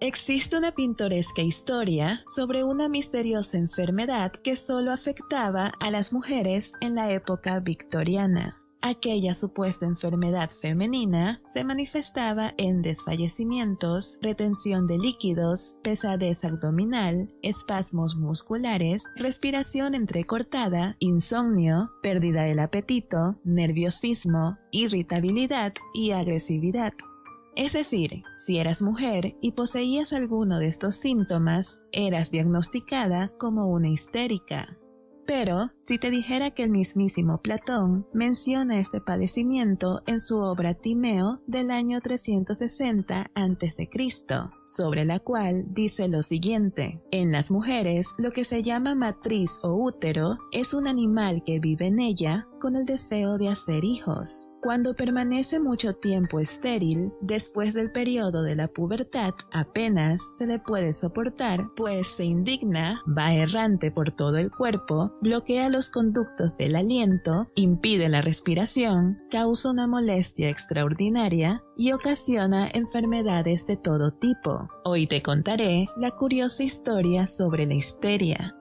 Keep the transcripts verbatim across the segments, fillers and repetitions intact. Existe una pintoresca historia sobre una misteriosa enfermedad que solo afectaba a las mujeres en la época victoriana. Aquella supuesta enfermedad femenina se manifestaba en desfallecimientos, retención de líquidos, pesadez abdominal, espasmos musculares, respiración entrecortada, insomnio, pérdida del apetito, nerviosismo, irritabilidad y agresividad. Es decir, si eras mujer y poseías alguno de estos síntomas, eras diagnosticada como una histérica. Pero, si te dijera que el mismísimo Platón menciona este padecimiento en su obra Timeo del año trescientos sesenta antes de Cristo, sobre la cual dice lo siguiente: en las mujeres, lo que se llama matriz o útero es un animal que vive en ella con el deseo de hacer hijos. Cuando permanece mucho tiempo estéril, después del periodo de la pubertad apenas se le puede soportar, pues se indigna, va errante por todo el cuerpo, bloquea los conductos del aliento, impide la respiración, causa una molestia extraordinaria y ocasiona enfermedades de todo tipo. Hoy te contaré la curiosa historia sobre la histeria.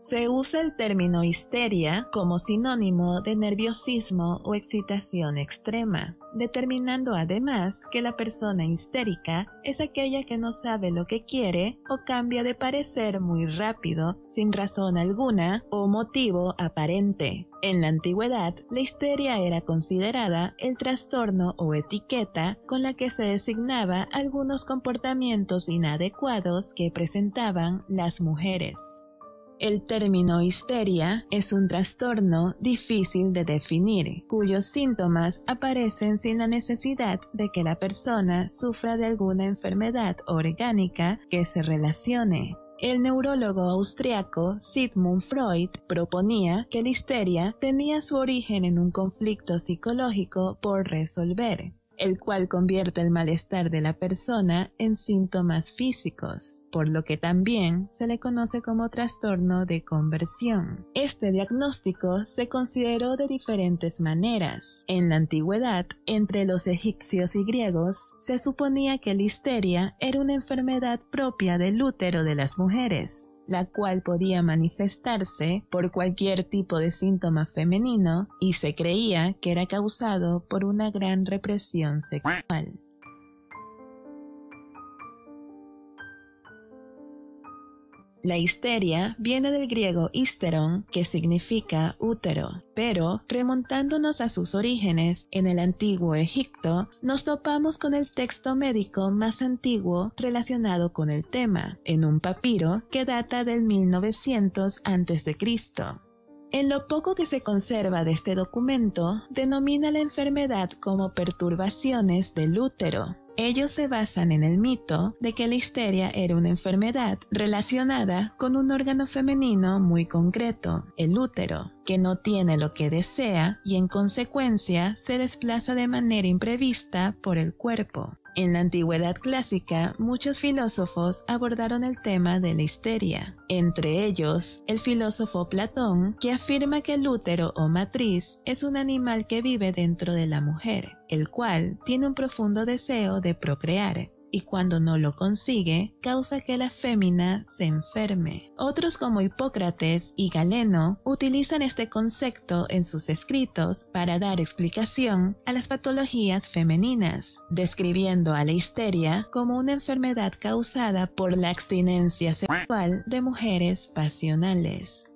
Se usa el término histeria como sinónimo de nerviosismo o excitación extrema, determinando además que la persona histérica es aquella que no sabe lo que quiere o cambia de parecer muy rápido, sin razón alguna o motivo aparente. En la antigüedad, la histeria era considerada el trastorno o etiqueta con la que se designaba algunos comportamientos inadecuados que presentaban las mujeres. El término histeria es un trastorno difícil de definir, cuyos síntomas aparecen sin la necesidad de que la persona sufra de alguna enfermedad orgánica que se relacione. El neurólogo austriaco Sigmund Freud proponía que la histeria tenía su origen en un conflicto psicológico por resolver, el cual convierte el malestar de la persona en síntomas físicos, por lo que también se le conoce como trastorno de conversión. Este diagnóstico se consideró de diferentes maneras. En la antigüedad, entre los egipcios y griegos, se suponía que la histeria era una enfermedad propia del útero de las mujeres, la cual podía manifestarse por cualquier tipo de síntoma femenino y se creía que era causado por una gran represión sexual. La histeria viene del griego hysteron, que significa útero, pero remontándonos a sus orígenes en el antiguo Egipto, nos topamos con el texto médico más antiguo relacionado con el tema, en un papiro que data del mil novecientos antes de Cristo. En lo poco que se conserva de este documento, denomina la enfermedad como perturbaciones del útero. Ellos se basan en el mito de que la histeria era una enfermedad relacionada con un órgano femenino muy concreto, el útero, que no tiene lo que desea y en consecuencia se desplaza de manera imprevista por el cuerpo. En la antigüedad clásica, muchos filósofos abordaron el tema de la histeria, entre ellos el filósofo Platón, que afirma que el útero o matriz es un animal que vive dentro de la mujer, el cual tiene un profundo deseo de procrear, y cuando no lo consigue, causa que la fémina se enferme. Otros como Hipócrates y Galeno utilizan este concepto en sus escritos para dar explicación a las patologías femeninas, describiendo a la histeria como una enfermedad causada por la abstinencia sexual de mujeres pasionales.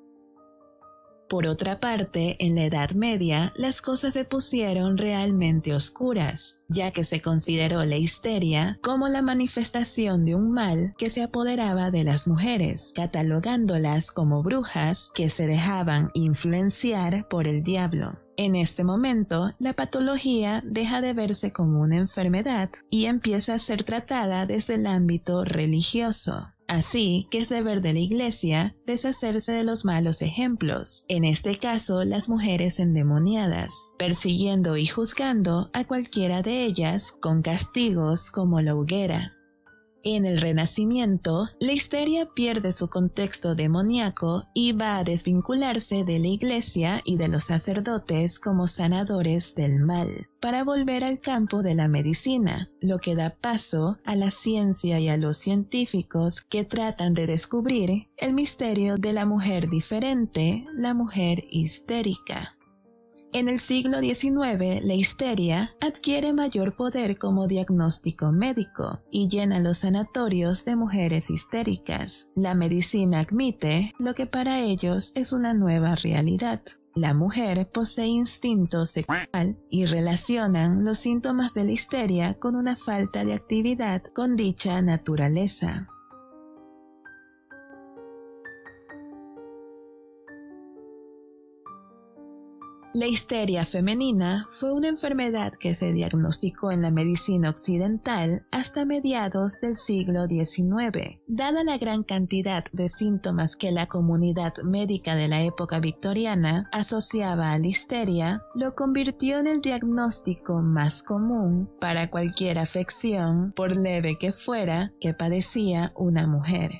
Por otra parte, en la Edad Media, las cosas se pusieron realmente oscuras, ya que se consideró la histeria como la manifestación de un mal que se apoderaba de las mujeres, catalogándolas como brujas que se dejaban influenciar por el diablo. En este momento, la patología deja de verse como una enfermedad y empieza a ser tratada desde el ámbito religioso. Así que es deber de la Iglesia deshacerse de los malos ejemplos, en este caso las mujeres endemoniadas, persiguiendo y juzgando a cualquiera de ellas con castigos como la hoguera. En el Renacimiento, la histeria pierde su contexto demoníaco y va a desvincularse de la Iglesia y de los sacerdotes como sanadores del mal, para volver al campo de la medicina, lo que da paso a la ciencia y a los científicos que tratan de descubrir el misterio de la mujer diferente, la mujer histérica. En el siglo diecinueve, la histeria adquiere mayor poder como diagnóstico médico y llena los sanatorios de mujeres histéricas. La medicina admite lo que para ellos es una nueva realidad. La mujer posee instinto sexual y relacionan los síntomas de la histeria con una falta de actividad con dicha naturaleza. La histeria femenina fue una enfermedad que se diagnosticó en la medicina occidental hasta mediados del siglo diecinueve. Dada la gran cantidad de síntomas que la comunidad médica de la época victoriana asociaba a la histeria, lo convirtió en el diagnóstico más común para cualquier afección, por leve que fuera, que padecía una mujer.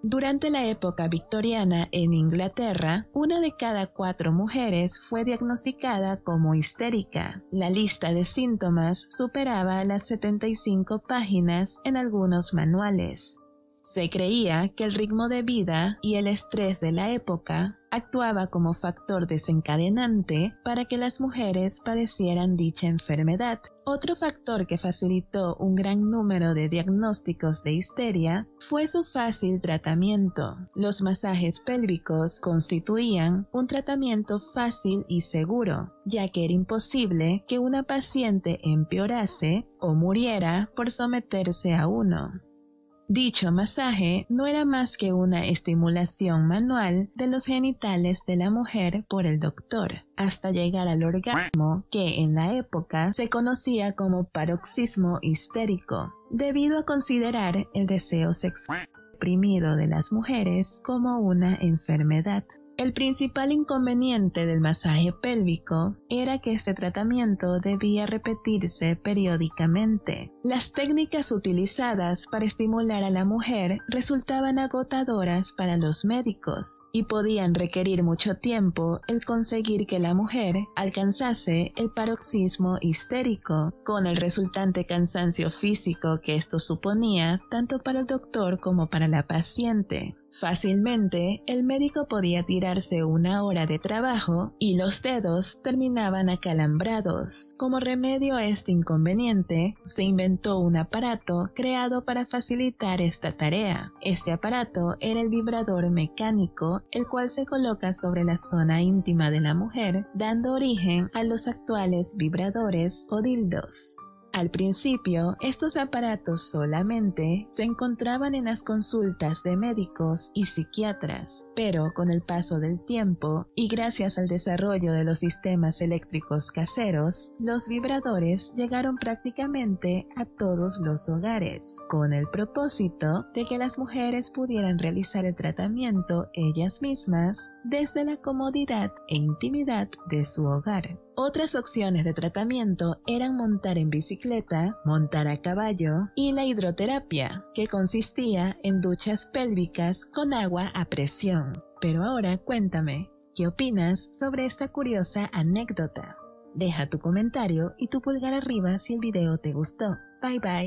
Durante la época victoriana en Inglaterra, una de cada cuatro mujeres fue diagnosticada como histérica. La lista de síntomas superaba las setenta y cinco páginas en algunos manuales. Se creía que el ritmo de vida y el estrés de la época actuaba como factor desencadenante para que las mujeres padecieran dicha enfermedad. Otro factor que facilitó un gran número de diagnósticos de histeria fue su fácil tratamiento. Los masajes pélvicos constituían un tratamiento fácil y seguro, ya que era imposible que una paciente empeorase o muriera por someterse a uno. Dicho masaje no era más que una estimulación manual de los genitales de la mujer por el doctor, hasta llegar al orgasmo que en la época se conocía como paroxismo histérico, debido a considerar el deseo sexual reprimido de las mujeres como una enfermedad. El principal inconveniente del masaje pélvico era que este tratamiento debía repetirse periódicamente. Las técnicas utilizadas para estimular a la mujer resultaban agotadoras para los médicos y podían requerir mucho tiempo el conseguir que la mujer alcanzase el paroxismo histérico, con el resultante cansancio físico que esto suponía tanto para el doctor como para la paciente. Fácilmente, el médico podía tirarse una hora de trabajo y los dedos terminaban acalambrados. Como remedio a este inconveniente, se inventó un aparato creado para facilitar esta tarea. Este aparato era el vibrador mecánico, el cual se coloca sobre la zona íntima de la mujer, dando origen a los actuales vibradores o dildos. Al principio, estos aparatos solamente se encontraban en las consultas de médicos y psiquiatras, pero con el paso del tiempo y gracias al desarrollo de los sistemas eléctricos caseros, los vibradores llegaron prácticamente a todos los hogares, con el propósito de que las mujeres pudieran realizar el tratamiento ellas mismas desde la comodidad e intimidad de su hogar. Otras opciones de tratamiento eran montar en bicicleta, montar a caballo y la hidroterapia, que consistía en duchas pélvicas con agua a presión. Pero ahora cuéntame, ¿qué opinas sobre esta curiosa anécdota? Deja tu comentario y tu pulgar arriba si el video te gustó. Bye bye.